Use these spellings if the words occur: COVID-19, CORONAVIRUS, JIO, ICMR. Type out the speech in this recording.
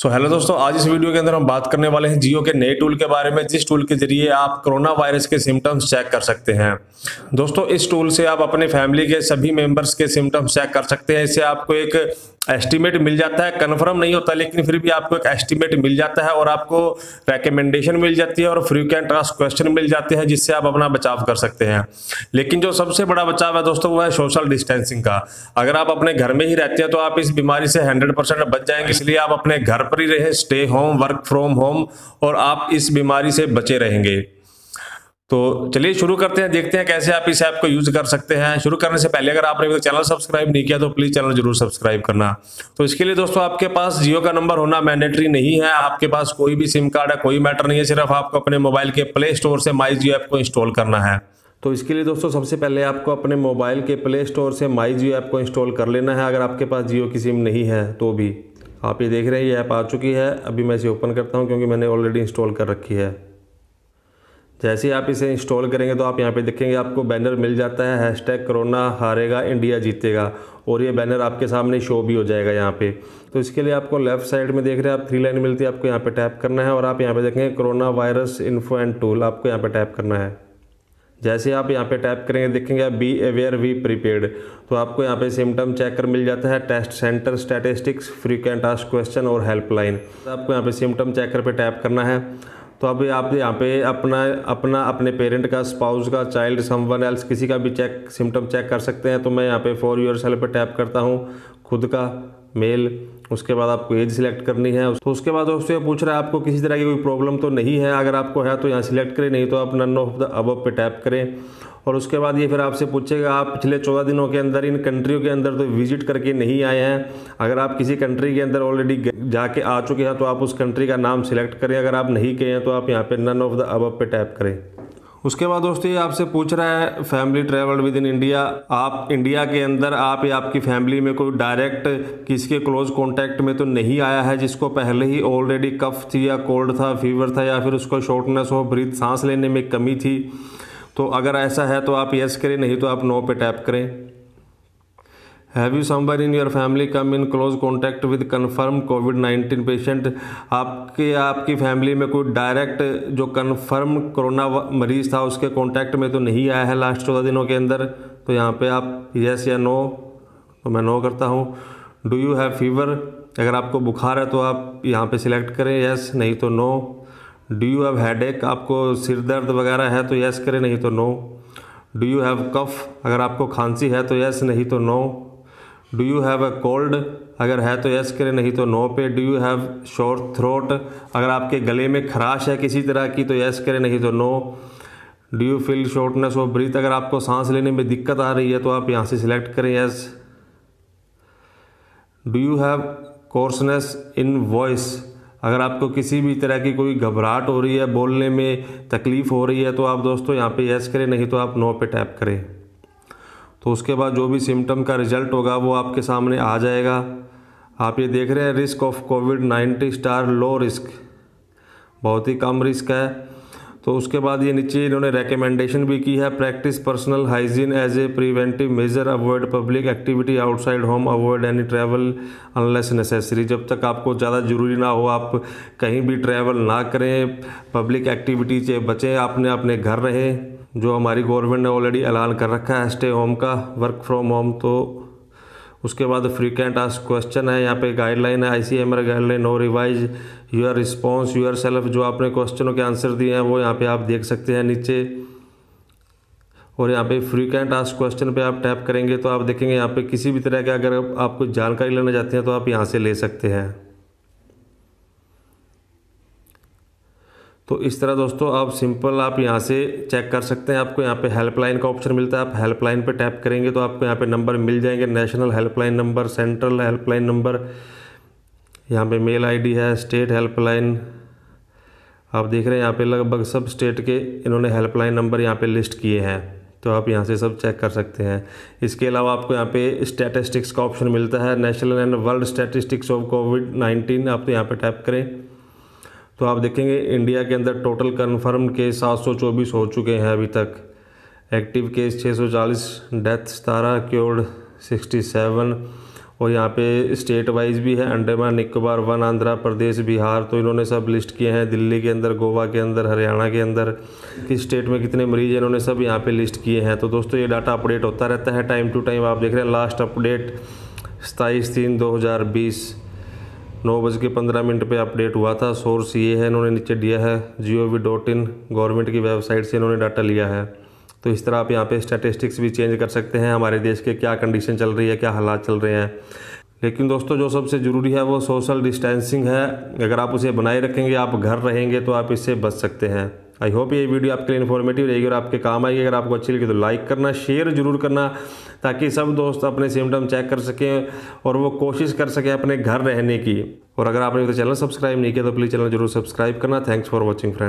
So hello दोस्तों, आज इस वीडियो के अंदर हम बात करने वाले हैं जियो के नए टूल के बारे में, जिस टूल के जरिए आप कोरोना वायरस के सिम्टम्स चेक कर सकते हैं। दोस्तों, इस टूल से आप अपने फैमिली के सभी मेंबर्स के सिम्टम्स चेक कर सकते हैं। इससे आपको एक एस्टीमेट मिल जाता है, कन्फर्म नहीं होता लेकिन फिर भी आपको एक एस्टीमेट मिल जाता है और आपको रेकमेंडेशन मिल जाती है और फ्रीक्वेंट आस्क्ड क्वेश्चन मिल जाते हैं, जिससे आप अपना बचाव कर सकते हैं। लेकिन जो सबसे बड़ा बचाव है दोस्तों, वो है सोशल डिस्टेंसिंग का। अगर आप अपने घर में ही रहते हैं तो आप इस बीमारी से 100% बच जाएंगे, इसलिए आप अपने घर पर ही रहें, stay home, work from home, और आप इस बीमारी से बचे रहेंगे। तो चलिए शुरू करते हैं, देखते हैं कैसे आप इस ऐप को यूज कर सकते हैं। शुरू करने से पहले अगर आपने अभी तक चैनल सब्सक्राइब नहीं किया तो प्लीज चैनल जरूर सब्सक्राइब करना। तो इसके लिए दोस्तों आपके पास जियो का नंबर होना मैंडेटरी नहीं है, आपके पास कोई भी सिम कार्ड है कोई मैटर नहीं है, सिर्फ आपको अपने मोबाइल के प्ले स्टोर से माई जियो ऐप को इंस्टॉल करना है। तो इसके लिए दोस्तों सबसे पहले आपको अपने मोबाइल के प्ले स्टोर से माई जियो ऐप को इंस्टॉल कर लेना है, अगर आपके पास जियो की सिम नहीं है तो भी। आप ये देख रहे हैं ये ऐप आ चुकी है, अभी मैं इसे ओपन करता हूँ क्योंकि मैंने ऑलरेडी इंस्टॉल कर रखी है। जैसे ही आप इसे इंस्टॉल करेंगे तो आप यहाँ पे देखेंगे आपको बैनर मिल जाता है, हैशटैग कोरोना हारेगा इंडिया जीतेगा, और ये बैनर आपके सामने शो भी हो जाएगा यहाँ पे। तो इसके लिए आपको लेफ्ट साइड में देख रहे हैं आप 3 लाइन मिलती है, आपको यहाँ पे टैप करना है और आप यहाँ पे देखेंगे corona virus info and tool, आपको यहाँ पे टैप करना है। जैसे आप यहाँ पे टैप करेंगे देखेंगे आप बी अवेयर वी प्रिपेयर्ड, तो आपको यहाँ पे सिम्टम चेकर मिल जाता है, test centre, statistics, frequent asked question और हेल्पलाइन। आपको यहाँ पे सिम्टम चेकर पे टैप करना है। तो अब आप यहाँ पे अपने पेरेंट का, स्पाउस का, चाइल्ड, समवन एल्स, किसी का भी चेक सिम्टम चेक कर सकते हैं। तो मैं यहाँ पे फॉर योर सेल्फ पे टैप करता हूँ, खुद का, मेल, उसके बाद आपको एज सिलेक्ट करनी है। तो उसके बाद दोस्तों पूछ रहा है आपको किसी तरह की कोई प्रॉब्लम तो नहीं है, अगर आपको है तो यहाँ सिलेक्ट करें, नहीं तो आप नन ऑफ द अबव पे टैप करें। और उसके बाद ये फिर आपसे पूछेगा आप पिछले 14 दिनों के अंदर इन कंट्रियों के अंदर तो विजिट करके नहीं आए हैं। अगर आप किसी कंट्री के अंदर ऑलरेडी जाके आ चुके हैं तो आप उस कंट्री का नाम सिलेक्ट करें, अगर आप नहीं गए हैं तो आप यहाँ पे नन ऑफ द अबव पे टैप करें। उसके बाद दोस्तों ये आपसे पूछ रहा है family travel within India, आप इंडिया के अंदर आप या आपकी फैमिली में कोई डायरेक्ट किसके क्लोज कॉन्टैक्ट में तो नहीं आया है, जिसको पहले ही ऑलरेडी कफ थी या कोल्ड था, फीवर था, या फिर उसको शॉर्टनेस हो, ब्रीथ, सांस लेने में कमी थी। तो अगर ऐसा है तो आप येस करें, नहीं तो आप नो पे टैप करें। Have you someone in your family come in close contact with confirm कोविड-19 पेशेंट, आपकी फैमिली में कोई डायरेक्ट जो कन्फर्म कोरोना मरीज था उसके कॉन्टैक्ट में तो नहीं आया है लास्ट 14 दिनों के अंदर। तो यहाँ पे आप येस या नो, तो मैं नो करता हूँ। डू यू हैव फीवर, अगर आपको बुखार है तो आप यहाँ पे सिलेक्ट करें, येस, नहीं तो no. Do you have headache, आपको सिर दर्द वगैरह है तो येस करें, नहीं तो no. Do you have cough, अगर आपको खांसी है तो येस, नहीं तो no. Do you have a cold, अगर है तो येस करें, नहीं तो नो पे। Do you have short throat, अगर आपके गले में खराश है किसी तरह की तो येस करें, नहीं तो no. Do you feel shortness of breath, अगर आपको सांस लेने में दिक्कत आ रही है तो आप यहाँ से सिलेक्ट करें, yes. Do you have hoarseness in voice, अगर आपको किसी भी तरह की कोई घबराहट हो रही है, बोलने में तकलीफ़ हो रही है तो आप दोस्तों यहाँ पे येस करें, नहीं तो आप नो पे टैप करें। तो उसके बाद जो भी सिम्टम का रिजल्ट होगा वो आपके सामने आ जाएगा। आप ये देख रहे हैं रिस्क ऑफ कोविड-19 स्टार लो रिस्क, बहुत ही कम रिस्क है। तो उसके बाद ये नीचे इन्होंने रेकमेंडेशन भी की है, practice personal hygiene as a preventive measure, avoid public activity outside home, avoid any travel unless necessary, जब तक आपको ज़्यादा ज़रूरी ना हो आप कहीं भी ट्रैवल ना करें, पब्लिक एक्टिविटी से बचें, आपने अपने घर रहें, जो हमारी गवर्नमेंट ने ऑलरेडी ऐलान कर रखा है स्टे होम का, वर्क फ्रॉम होम। तो उसके बाद फ्रीक्वेंट आस्क्ड क्वेश्चन है, यहाँ पे गाइडलाइन है, ICMR guideline, no revise your response yourself, जो आपने क्वेश्चनों के आंसर दिए हैं वो यहाँ पे आप देख सकते हैं नीचे। और यहाँ पे फ्रीक्वेंट आस्क्ड क्वेश्चन पे आप टैप करेंगे तो आप देखेंगे यहाँ पे किसी भी तरह के अगर आपको जानकारी लेना चाहते हैं तो आप यहाँ से ले सकते हैं। तो इस तरह दोस्तों आप सिंपल आप यहाँ से चेक कर सकते हैं। आपको यहाँ पे हेल्पलाइन का ऑप्शन मिलता है, आप हेल्पलाइन पे टैप करेंगे तो आपको यहाँ पे नंबर मिल जाएंगे, national helpline number, central helpline number, यहाँ पे मेल आईडी है, स्टेट हेल्पलाइन। आप देख रहे हैं यहाँ पे लगभग सब स्टेट के इन्होंने हेल्पलाइन नंबर यहाँ पर लिस्ट किए हैं, तो आप यहाँ से सब चेक कर सकते हैं। इसके अलावा आपको यहाँ पे स्टैटिस्टिक्स का ऑप्शन मिलता है, national and world statistics of कोविड-19, आप तो यहाँ पर टैप करें। तो आप देखेंगे इंडिया के अंदर टोटल कन्फर्म केस 724 हो चुके हैं अभी तक, एक्टिव केस 640, डेथ 17, क्योर्ड 67, और यहाँ पे स्टेट वाइज भी है, अंडमान निकोबार 1, आंध्र प्रदेश, बिहार, तो इन्होंने सब लिस्ट किए हैं। दिल्ली के अंदर, गोवा के अंदर, हरियाणा के अंदर किस स्टेट में कितने मरीज़ हैं इन्होंने सब यहाँ पे लिस्ट किए हैं। तो दोस्तों ये डाटा अपडेट होता रहता है टाइम टू टाइम, आप देख रहे हैं। लास्ट अपडेट 27/3/2020 9:15 पर अपडेट हुआ था। सोर्स ये है, इन्होंने नीचे दिया है jiovi.in गवर्नमेंट की वेबसाइट से इन्होंने डाटा लिया है। तो इस तरह आप यहाँ पे स्टैटिस्टिक्स भी चेंज कर सकते हैं, हमारे देश के क्या कंडीशन चल रही है, क्या हालात चल रहे हैं। लेकिन दोस्तों जो सबसे ज़रूरी है वो सोशल डिस्टेंसिंग है, अगर आप उसे बनाए रखेंगे, आप घर रहेंगे तो आप इससे बच सकते हैं। आई होप ये वीडियो आपके लिए इन्फॉर्मेटिव रहेगी और आपके काम आएगी। अगर आपको अच्छी लगी तो लाइक करना, शेयर जरूर करना, ताकि सब दोस्त अपने सिम्टम चेक कर सकें और वो कोशिश कर सकें अपने घर रहने की। और अगर आपने तो चैनल सब्सक्राइब नहीं किया तो प्लीज़ चैनल जरूर सब्सक्राइब करना। Thanks for watching friends.